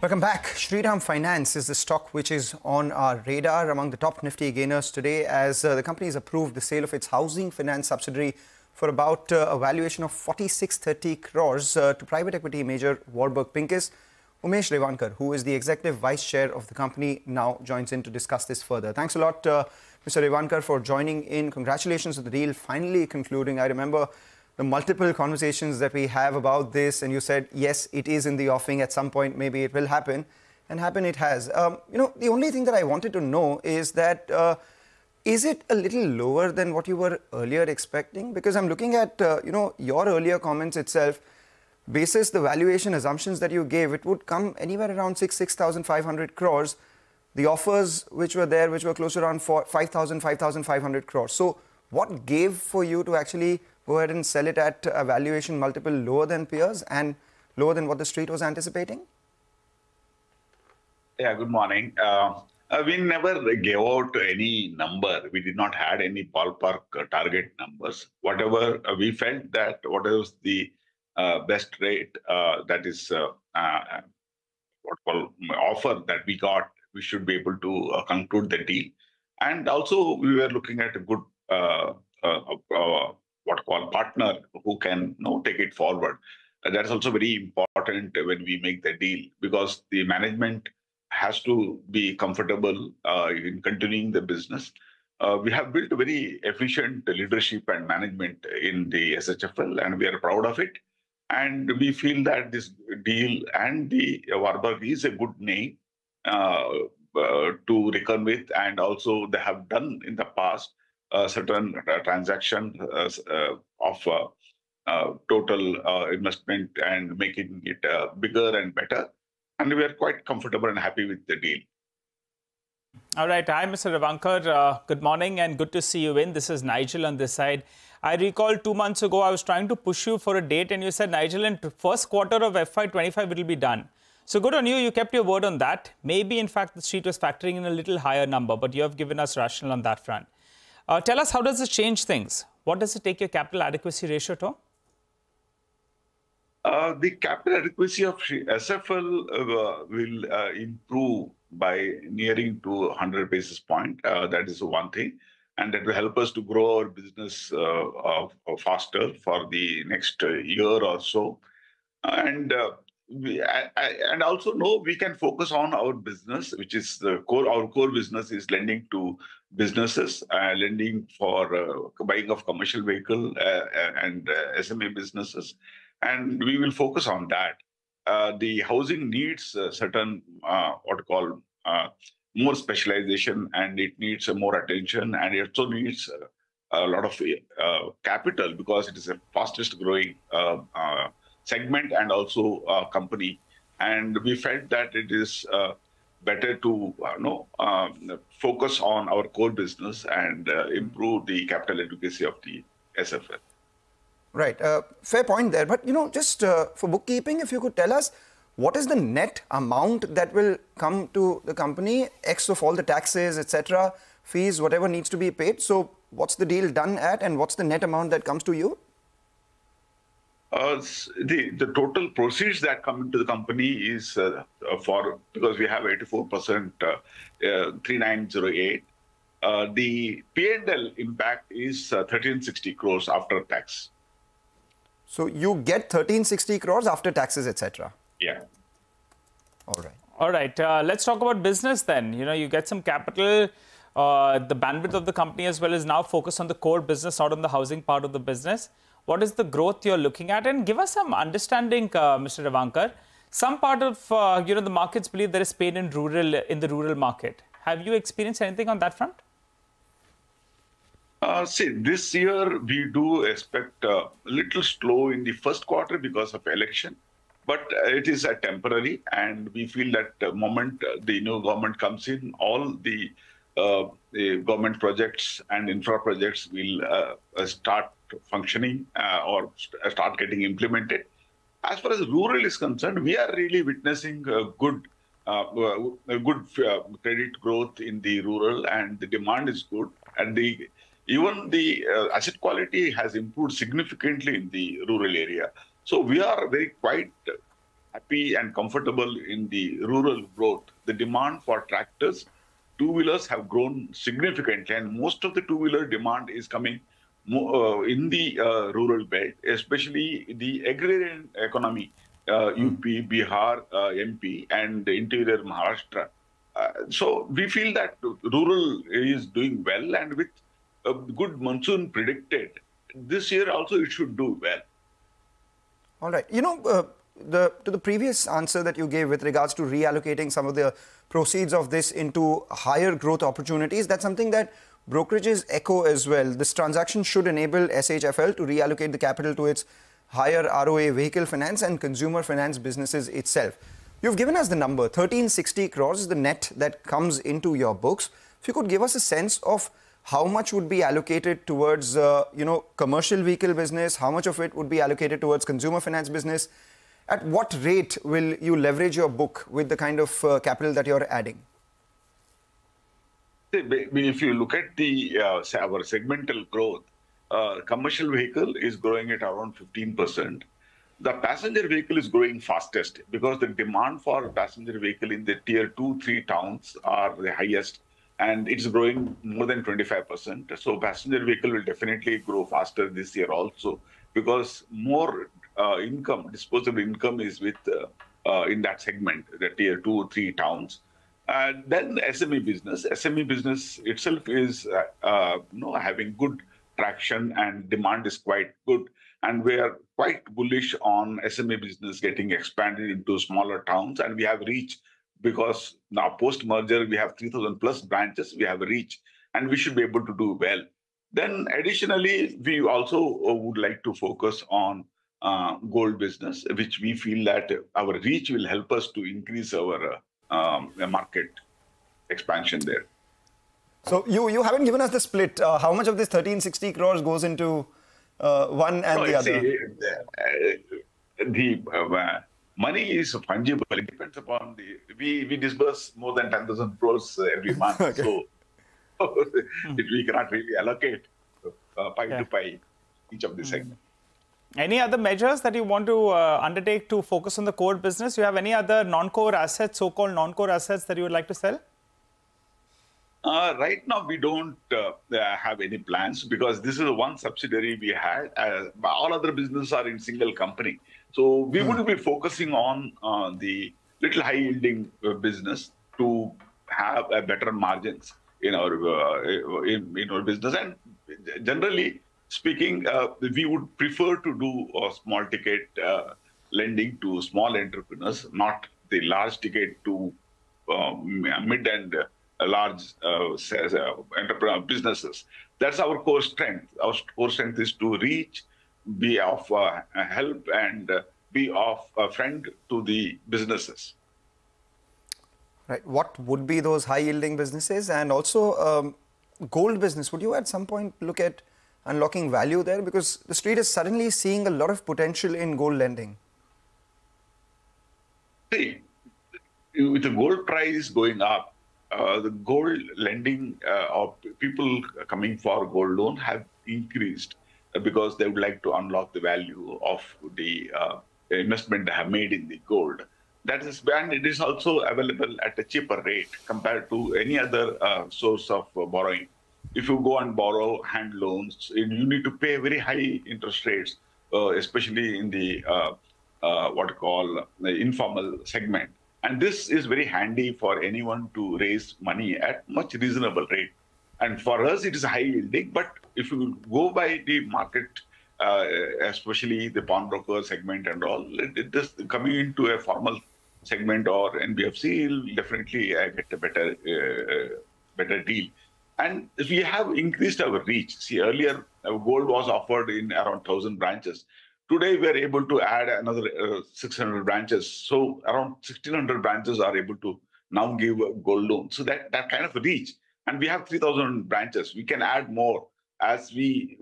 Welcome back. Shriram Finance is the stock which is on our radar among the top Nifty gainers today, as the company has approved the sale of its housing finance subsidiary for about a valuation of 4630 crores to private equity major Warburg Pincus. Umesh Revankar, who is the executive vice chair of the company, now joins in to discuss this further. Thanks a lot, Mr. Revankar, for joining in. Congratulations on the deal finally concluding. I remember the multiple conversations that we have about this, and you said, yes, it is in the offing. At some point, maybe it will happen, and happen it has. The only thing that I wanted to know is that, is it a little lower than what you were earlier expecting? Because I'm looking at, your earlier comments itself, basis the valuation assumptions that you gave, it would come anywhere around 6,500 crores. The offers which were there, which were close to around 5,500 crores. So what gave for you to actually go ahead and sell it at a valuation multiple lower than peers and lower than what the street was anticipating? Yeah, good morning. We never gave out any number. We did not have any ballpark target numbers. Whatever we felt that whatever was the best rate, that is offer that we got, we should be able to conclude the deal. And also we were looking at a good partner who can take it forward. That's also very important when we make the deal, because the management has to be comfortable in continuing the business. We have built a very efficient leadership and management in the SHFL, and we are proud of it. And we feel that this deal and the Warburg is a good name to reckon with, and also they have done in the past certain transaction of total investment and making it bigger and better. And we are quite comfortable and happy with the deal. All right. Hi, Mr. Revankar. Good morning and good to see you in. This is Nigel on this side. I recall 2 months ago, I was trying to push you for a date and you said, Nigel, in first quarter of FY25, it will be done. So good on you. You kept your word on that. Maybe, in fact, the street was factoring in a little higher number, but you have given us rationale on that front. Tell us, how does this change things? What does it take your capital adequacy ratio to? The capital adequacy of SFL will improve by nearing to 100 basis point. That is one thing. And that will help us to grow our business faster for the next year or so. And we can focus on our business, which is the core. Our core business is lending to businesses, lending for buying of commercial vehicle and SME businesses. And we will focus on that. The housing needs certain more specialization, and it needs more attention, and it also needs a lot of capital, because it is the fastest growing segment and also company. And we felt that it is better to focus on our core business and improve the capital adequacy of the SFL. Right. Fair point there. But, just for bookkeeping, if you could tell us, what is the net amount that will come to the company, X of all the taxes, etc., fees, whatever needs to be paid? So what's the deal done at, and what's the net amount that comes to you? The total proceeds that come into the company is because we have 84%, 3908. The P&L impact is 1360 crores after tax. So you get 1360 crores after taxes, etc. Yeah. All right. All right. Let's talk about business then. You get some capital. The bandwidth of the company as well is now focused on the core business, not on the housing part of the business. What is the growth you're looking at? And give us some understanding, Mr. Revankar. Some part of the markets believe there is pain in the rural market. Have you experienced anything on that front? See, this year we do expect a little slow in the first quarter because of election, but it is a temporary, and we feel that the moment the new government comes in, all the government projects and infra projects will start functioning or start getting implemented. As far as rural is concerned, we are really witnessing a good credit growth in the rural, and the demand is good, and even the asset quality has improved significantly in the rural area. So we are very quite happy happy and comfortable in the rural growth. The demand for tractors, two-wheelers have grown significantly, and most of the two-wheeler demand is coming in the rural belt, especially the agrarian economy, UP, Bihar, MP, and the interior Maharashtra. So we feel that rural is doing well, and with a good monsoon predicted, this year also it should do well. All right. You know, to the previous answer that you gave with regards to reallocating some of the proceeds of this into higher growth opportunities, that's something that brokerages echo as well. This transaction should enable SHFL to reallocate the capital to its higher ROA vehicle finance and consumer finance businesses itself. You've given us the number, 1360 crores, the net that comes into your books. If you could give us a sense of how much would be allocated towards, commercial vehicle business, how much of it would be allocated towards consumer finance business, at what rate will you leverage your book with the kind of capital that you're adding? If you look at the our segmental growth, commercial vehicle is growing at around 15%. The passenger vehicle is growing fastest because the demand for passenger vehicle in the tier 2, 3 towns are the highest, and it's growing more than 25%. So passenger vehicle will definitely grow faster this year also, because more disposable income is with in that segment, the tier 2, 3 towns. And then SME business itself is having good traction, and demand is quite good. And we are quite bullish on SME business getting expanded into smaller towns. And we have reach, because now post-merger, we have 3,000+ branches, we have reach, and we should be able to do well. Then additionally, we also would like to focus on gold business, which we feel that our reach will help us to increase our market expansion there. So you haven't given us the split. How much of this 1360 crores goes into one and the other? The money is fungible. It depends upon we disburse more than 10,000 crores every month. Okay. So we cannot really allocate pie to pie each of the segments. Any other measures that you want to undertake to focus on the core business? You have any other non-core assets, so-called non-core assets that you would like to sell? Right now, we don't have any plans, because this is one subsidiary we had. All other businesses are in single company. So we would be focusing on the little high-yielding business to have better margins in our in our business. And generally speaking, we would prefer to do small-ticket lending to small entrepreneurs, not the large-ticket to mid and large entrepreneur businesses. That's our core strength. Our core strength is to reach, be of help, and be of a friend to the businesses. Right. What would be those high-yielding businesses? And also, gold business. Would you at some point look at unlocking value there? Because the street is suddenly seeing a lot of potential in gold lending. See, with the gold price going up, the gold lending of people coming for gold loan have increased, because they would like to unlock the value of the investment they have made in the gold. That is, and it is also available at a cheaper rate compared to any other source of borrowing. If you go and borrow hand loans, you need to pay very high interest rates, especially in the the informal segment. And this is very handy for anyone to raise money at much reasonable rate. And for us, it is high yielding. But if you go by the market, especially the pawnbroker segment and all, it coming into a formal segment or NBFC, will definitely get a better deal. And we have increased our reach. See, earlier, gold was offered in around 1,000 branches. Today, we are able to add another 600 branches. So around 1,600 branches are able to now give a gold loan. So that kind of a reach. And we have 3,000 branches. We can add more as we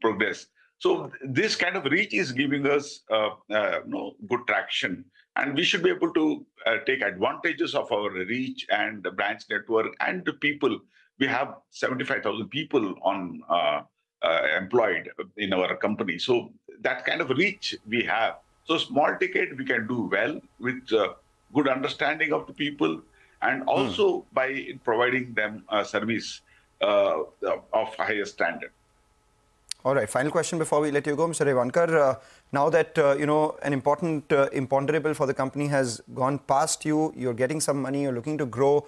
progress. So this kind of reach is giving us good traction. And we should be able to take advantages of our reach and the branch network and the people. We have 75,000 people employed in our company. So that kind of reach we have So small ticket, we can do well with good understanding of the people and also by providing them a service of higher standard. All right. Final question before we let you go, Mr. Revankar. Now that, you know, an important imponderable for the company has gone past you, you're getting some money, you're looking to grow.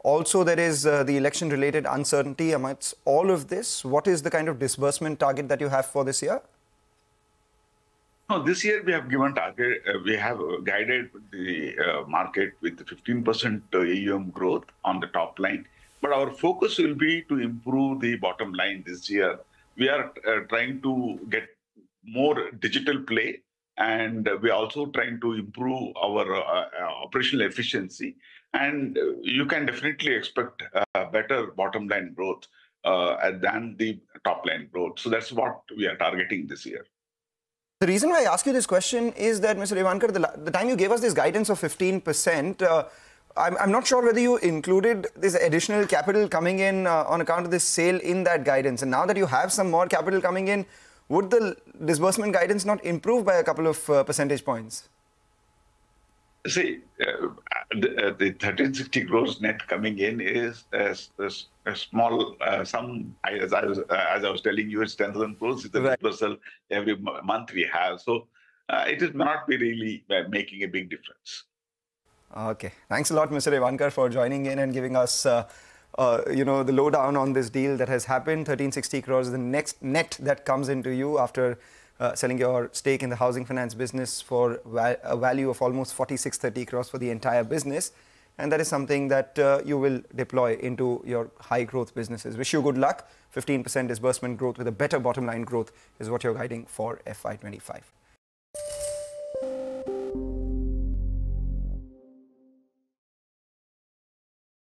Also, there is the election-related uncertainty amidst all of this. What is the kind of disbursement target that you have for this year? No, this year we have given target. We have guided the market with 15% AUM growth on the top line. But our focus will be to improve the bottom line this year. We are trying to get more digital play, and we are also trying to improve our operational efficiency. And you can definitely expect better bottom line growth than the top line growth. So that's what we are targeting this year. The reason why I ask you this question is that, Mr. Revankar, the time you gave us this guidance of 15%, I'm not sure whether you included this additional capital coming in on account of this sale in that guidance. And now that you have some more capital coming in, would the disbursement guidance not improve by a couple of percentage points? See, the 1360 crores net coming in is a small sum. As I was telling you, it's 10,000 crores is the disbursal every month we have. So it is not really making a big difference. Okay. Thanks a lot, Mr. Revankar, for joining in and giving us, you know, the lowdown on this deal that has happened. 1360 crores is the next net that comes into you after selling your stake in the housing finance business for a value of almost 4630 crores for the entire business. And that is something that you will deploy into your high-growth businesses. Wish you good luck. 15% disbursement growth with a better bottom-line growth is what you're guiding for FY25.